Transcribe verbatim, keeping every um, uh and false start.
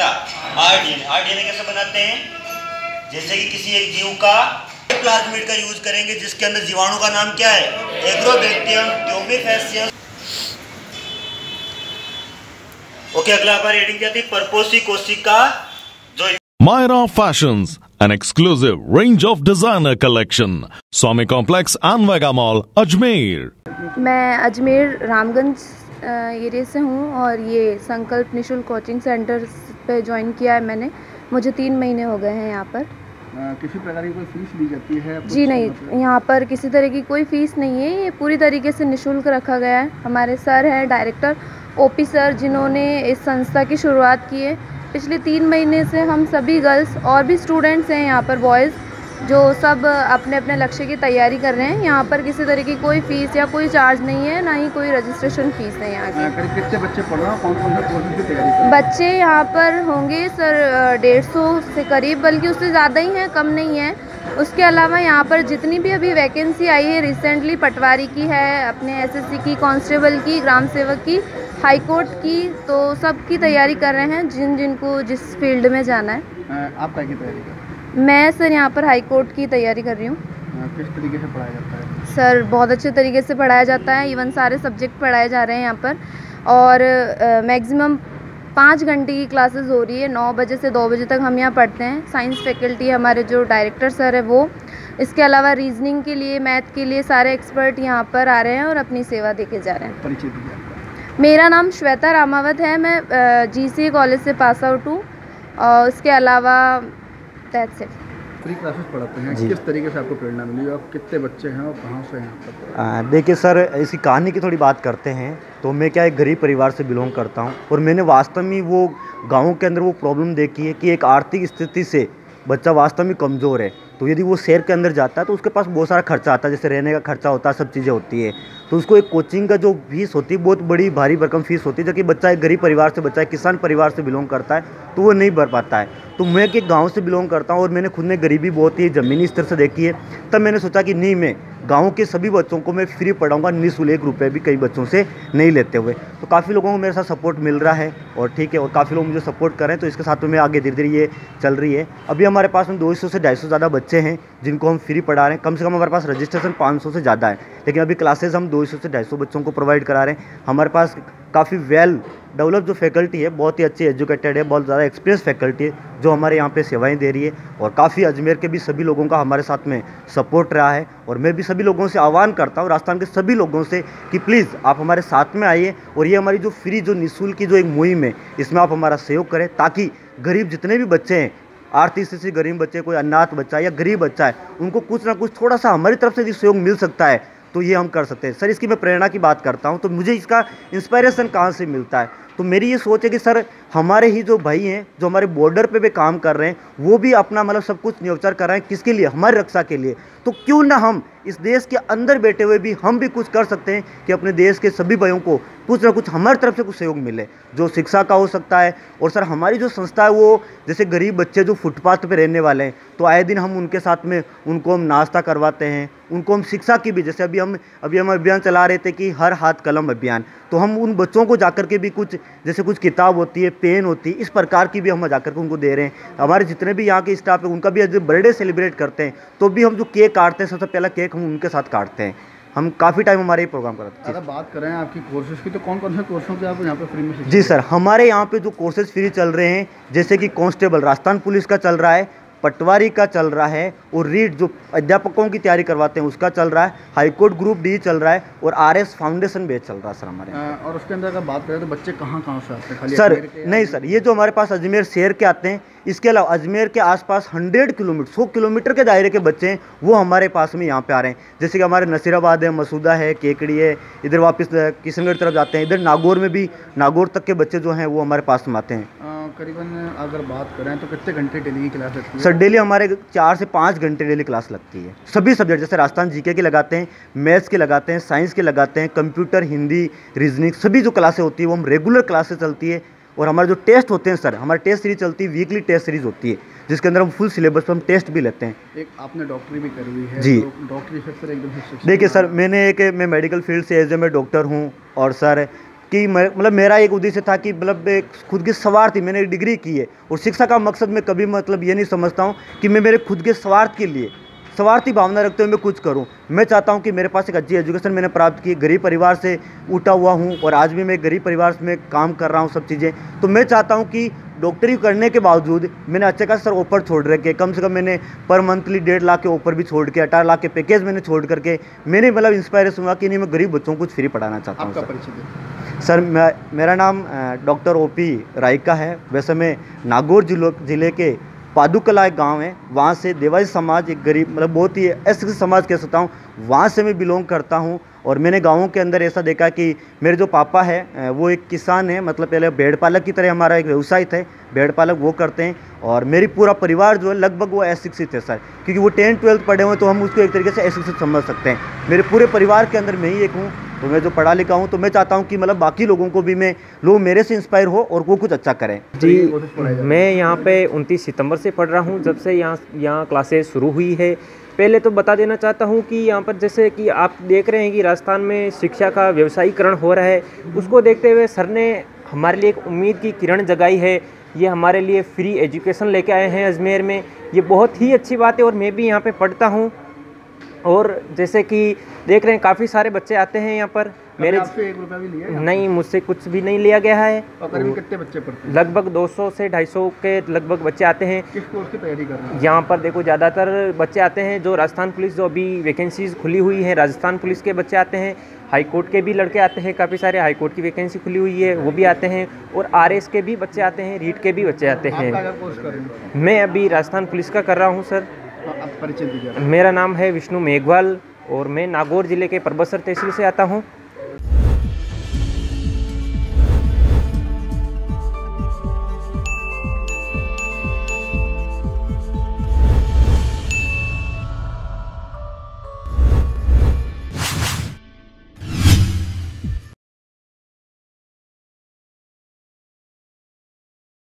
RDNA rDNA कैसे बनाते हैं? जैसे कि किसी एक जीव का प्लाज्मिड का यूज करेंगे जिसके अंदर जीवाणु का नाम क्या है? एग्रोबैक्टियम डोमिफेसियम। ओके, अगला हमारी रीडिंग क्या थी? परपोसी कोशिका जो Myra fashions an exclusive range of designer collection, Swami Complex and Vega Mall, Ajmer। मैं अजमेर रामगंज एरिया से हूँ और ये संकल्प निशुल्क कोचिंग सेंटर पे ज्वाइन किया है मैंने। मुझे तीन महीने हो गए हैं यहाँ पर। किसी प्रकार की कोई फीस ली जाती है? जी नहीं, यहाँ पर किसी तरह की कोई फीस नहीं है, ये पूरी तरीके से निशुल्क रखा गया है। हमारे सर हैं डायरेक्टर ओ पी सर, जिन्होंने इस संस्था की शुरुआत की है। पिछले तीन महीने से हम सभी गर्ल्स और भी स्टूडेंट्स हैं यहाँ पर, बॉयज़, जो सब अपने अपने लक्ष्य की तैयारी कर रहे हैं। यहाँ पर किसी तरह की कोई फीस या कोई चार्ज नहीं है, ना ही कोई रजिस्ट्रेशन फीस है यहाँ की। कितने बच्चे पढ़ रहे हैं? कौन कौन से कोर्स की तैयारी कर रहे हैं? बच्चे यहाँ पर होंगे सर डेढ़ सौ से करीब, बल्कि उससे ज़्यादा ही हैं, कम नहीं है। उसके अलावा यहाँ पर जितनी भी अभी वैकेंसी आई है रिसेंटली, पटवारी की है, अपने एसएससी की, कांस्टेबल की, ग्राम सेवक की, हाई कोर्ट की, तो सब की तैयारी कर रहे हैं जिन जिनको जिस फील्ड में जाना है। आप क्या की तैयारी कर रहे हैं? मैं सर यहाँ पर हाई कोर्ट की तैयारी कर रही हूँ। किस तरीके से पढ़ाया जाता है? सर बहुत अच्छे तरीके से पढ़ाया जाता है, इवन सारे सब्जेक्ट पढ़ाए जा रहे हैं यहाँ पर। और मैक्सिमम पाँच घंटे की क्लासेस हो रही है, नौ बजे से दो बजे तक हम यहाँ पढ़ते हैं। साइंस फैकल्टी हमारे जो डायरेक्टर सर है वो, इसके अलावा रीजनिंग के लिए, मैथ के लिए सारे एक्सपर्ट यहाँ पर आ रहे हैं और अपनी सेवा दे के जा रहे हैं। परिचय दीजिए। मेरा नाम श्वेता रामावत है, मैं जी सी ए कॉलेज से पास आउट हूँ। और उसके अलावा क्लासेस पढ़ाते हैं। किस तरीके से आपको प्रेरणा मिली? आप कितने बच्चे हैं और कहाँ से हैं? देखिए सर, इसकी कहानी की थोड़ी बात करते हैं तो मैं क्या एक गरीब परिवार से बिलोंग करता हूँ और मैंने वास्तव में वो गाँव के अंदर वो प्रॉब्लम देखी है कि एक आर्थिक स्थिति से बच्चा वास्तव में कमज़ोर है। तो यदि वो शहर के अंदर जाता है तो उसके पास बहुत सारा खर्चा आता है, जैसे रहने का खर्चा होता है, सब चीज़ें होती है। तो उसको एक कोचिंग का जो फीस होती है बहुत बड़ी भारी भरकम फीस होती है, जबकि बच्चा एक गरीब परिवार से, बच्चा एक किसान परिवार से बिलोंग करता है तो वो नहीं भर पाता है। तो मैं एक गाँव से बिलोंग करता हूँ और मैंने खुद ने गरीबी बहुत ही ज़मीनी स्तर से देखी है, तब मैंने सोचा कि नहीं, मैं गाँव के सभी बच्चों को मैं फ्री पढ़ाऊँगा, निःशुल्क रुपये भी कई बच्चों से नहीं लेते हुए। तो काफ़ी लोगों को मेरे साथ सपोर्ट मिल रहा है और ठीक है, और काफ़ी लोग मुझे सपोर्ट करें, तो इसके साथ में आगे धीरे धीरे ये चल रही है। अभी हमारे पास में दो सौ से ढाई सौ ज़्यादा बच्चे हैं जिनको हम फ्री पढ़ा रहे हैं। कम से कम हमारे पास रजिस्ट्रेशन पाँच सौ से ज़्यादा है, लेकिन अभी क्लासेस हम दो सौ से ढाई सौ बच्चों को प्रोवाइड करा रहे हैं। हमारे पास काफ़ी वेल डेवलप्ड जो फैकल्टी है, बहुत ही अच्छी एजुकेटेड है, बहुत ज़्यादा एक्सपीरियंस फैकल्टी है जो हमारे यहाँ पे सेवाएं दे रही है। और काफ़ी अजमेर के भी सभी लोगों का हमारे साथ में सपोर्ट रहा है और मैं भी सभी लोगों से आह्वान करता हूँ, राजस्थान के सभी लोगों से कि प्लीज़ आप हमारे साथ में आइए और ये हमारी जो फ्री जो निःशुल्क की जो एक मुहिम है इसमें आप हमारा सहयोग करें, ताकि गरीब जितने भी बच्चे हैं, आर्थिक स्थिति से गरीब बच्चे, कोई अनाथ बच्चा या गरीब बच्चा है, उनको कुछ ना कुछ थोड़ा सा हमारी तरफ से यदि सहयोग मिल सकता है तो ये हम कर सकते हैं। सर इसकी मैं प्रेरणा की बात करता हूँ तो मुझे इसका इंस्पिरेशन कहाँ से मिलता है? तो मेरी ये सोच है कि सर हमारे ही जो भाई हैं जो हमारे बॉर्डर पे भी काम कर रहे हैं, वो भी अपना मतलब सब कुछ न्योछावर कर रहे हैं, किसके लिए? हमारी रक्षा के लिए। तो क्यों ना हम इस देश के अंदर बैठे हुए भी हम भी कुछ कर सकते हैं कि अपने देश के सभी भाइयों को कुछ ना कुछ हमारी तरफ से कुछ सहयोग मिले, जो शिक्षा का हो सकता है। और सर हमारी जो संस्था है वो जैसे गरीब बच्चे जो फुटपाथ पर रहने वाले हैं, तो आए दिन हम उनके साथ में उनको हम नाश्ता करवाते हैं, उनको हम शिक्षा की भी, जैसे अभी हम अभी हम अभियान चला रहे थे कि हर हाथ कलम अभियान, तो हम उन बच्चों को जाकर के भी कुछ जैसे कुछ किताब होती है, पेन होती है, इस प्रकार की भी हम जाकर के उनको दे रहे हैं। हमारे जितने भी यहाँ के स्टाफ है उनका भी जब बर्थडे सेलिब्रेट करते हैं तो भी हम जो केक काटते हैं, सबसे पहला केक हम उनके साथ काटते हैं। हम काफ़ी टाइम हमारे ये प्रोग्राम कराते हैं। अगर बात करें आपकी कोर्सेज की तो कौन कौन से कोर्सों के आप यहाँ पे फ्री में? जी सर, हमारे यहाँ पे जो कोर्सेज फ्री चल रहे हैं जैसे कि कांस्टेबल राजस्थान पुलिस का चल रहा है, पटवारी का चल रहा है और रीड जो अध्यापकों की तैयारी करवाते हैं उसका चल रहा है, हाईकोर्ट ग्रुप डी चल रहा है और आरएस फाउंडेशन बैच चल रहा है सर हमारे। और उसके अंदर अगर बात करें तो बच्चे कहाँ कहाँ से आते हैं? खाली सर नहीं सर, ये जो हमारे पास अजमेर शहर के आते हैं, इसके अलावा अजमेर के आसपास हंड्रेड किलोमीटर सौ किलोमीटर के दायरे के बच्चे हैं वो हमारे पास में यहाँ पे आ रहे हैं। जैसे कि हमारे नसीराबाद है, मसूदा है, केकड़ी है, इधर वापस किशनगढ़ तरफ जाते हैं, इधर नागौर में भी नागौर तक के बच्चे जो हैं वो हमारे पास में आते हैं। करीबन अगर बात करें तो कितने घंटे डेली की क्लास लगती है? सर डेली हमारे चार से पाँच घंटे डेली क्लास लगती है। सभी सब्जेक्ट जैसे राजस्थान जीके के लगाते हैं, मैथ्स के लगाते हैं, साइंस के लगाते हैं, कंप्यूटर, हिंदी, रीजनिंग, सभी जो क्लासें होती है वो हम रेगुलर क्लासें चलती है। और हमारे जो टेस्ट होते हैं सर, हमारी टेस्ट सीरीज चलती है, वीकली टेस्ट सीरीज होती है जिसके अंदर हम फुल सिलेबस पर हम टेस्ट भी लेते हैं। एक आपने डॉक्टरी भी करी हुई है? जी डॉक्टरी। देखिए सर मैंने एक मैं मेडिकल फील्ड से एज ए मैं डॉक्टर हूँ और सर कि मतलब मेरा एक उद्देश्य था कि मतलब एक खुद की स्वार्थ थी, मैंने एक डिग्री की है और शिक्षा का मकसद मैं कभी मतलब ये नहीं समझता हूँ कि मैं मेरे खुद के स्वार्थ के लिए स्वार्थी भावना रखते हुए मैं कुछ करूं। मैं चाहता हूं कि मेरे पास एक अच्छी एजुकेशन मैंने प्राप्त की, गरीब परिवार से उठा हुआ हूं और आज भी मैं गरीब परिवार में काम कर रहा हूं सब चीज़ें। तो मैं चाहता हूं कि डॉक्टरी करने के बावजूद मैंने अच्छे खासा सर ऑफर छोड़ रखे, कम से कम मैंने पर मंथली डेढ़ लाख के ऑफर भी छोड़ के अठारह लाख के पैकेज मैंने छोड़ करके मैंने मतलब इंस्पायरेशन हुआ कि नहीं, मैं गरीब बच्चों को कुछ फ्री पढ़ाना चाहता हूँ। सर, सर मैं, मेरा नाम डॉक्टर ओ पी राईका है। वैसे मैं नागौर जिले के पादुकला एक गाँव है, वहाँ से देवासी समाज एक गरीब मतलब बहुत ही ऐसे समाज कह सकता हूँ, वहाँ से मैं बिलोंग करता हूँ। और मैंने गाँव के अंदर ऐसा देखा कि मेरे जो पापा है वो एक किसान है, मतलब पहले भेड़ पालक की तरह हमारा एक व्यवसाय था, भेड़ पालक वो करते हैं। और मेरी पूरा परिवार जो है लगभग वो अशिक्षित है सर, क्योंकि वो टेंथ ट्वेल्थ पढ़े हुए तो हम उसको एक तरीके से अशिक्षित समझ सकते हैं। मेरे पूरे परिवार के अंदर मैं ही एक हूँ, तो मैं जो पढ़ा लिखा हूँ, तो मैं चाहता हूँ कि मतलब बाकी लोगों को भी मैं लोग मेरे से इंस्पायर हो और वो कुछ अच्छा करें। जी, मैं यहाँ पे उनतीस सितंबर से पढ़ रहा हूँ, जब से यहाँ यहाँ क्लासेस शुरू हुई है। पहले तो बता देना चाहता हूँ कि यहाँ पर जैसे कि आप देख रहे हैं कि राजस्थान में शिक्षा का व्यवसायीकरण हो रहा है, उसको देखते हुए सर ने हमारे लिए एक उम्मीद की किरण जगाई है। ये हमारे लिए फ्री एजुकेशन लेके आए हैं अजमेर में, ये बहुत ही अच्छी बात है और मैं भी यहाँ पर पढ़ता हूँ। और जैसे कि देख रहे हैं काफ़ी सारे बच्चे आते हैं यहाँ पर। मेरे आपसे एक रुपया भी लिया है? नहीं, मुझसे कुछ भी नहीं लिया गया है। कितने बच्चे पढ़ते हैं? लगभग दो सौ से ढाई सौ के लगभग बच्चे आते हैं। किस कोर्स की तैयारी कर रहे हैं? यहाँ पर देखो ज़्यादातर बच्चे आते हैं जो राजस्थान पुलिस, जो अभी वैकेंसीज खुली हुई हैं राजस्थान पुलिस के बच्चे आते हैं, हाई कोर्ट के भी लड़के आते हैं, काफ़ी सारे हाई कोर्ट की वैकेंसी खुली हुई है वो भी आते हैं, और आरएस के भी बच्चे आते हैं, रीट के भी बच्चे आते हैं। मैं अभी राजस्थान पुलिस का कर रहा हूँ सर। परिचय दीजिए। मेरा नाम है विष्णु मेघवाल और मैं नागौर जिले के परबसर तहसील से आता हूँ।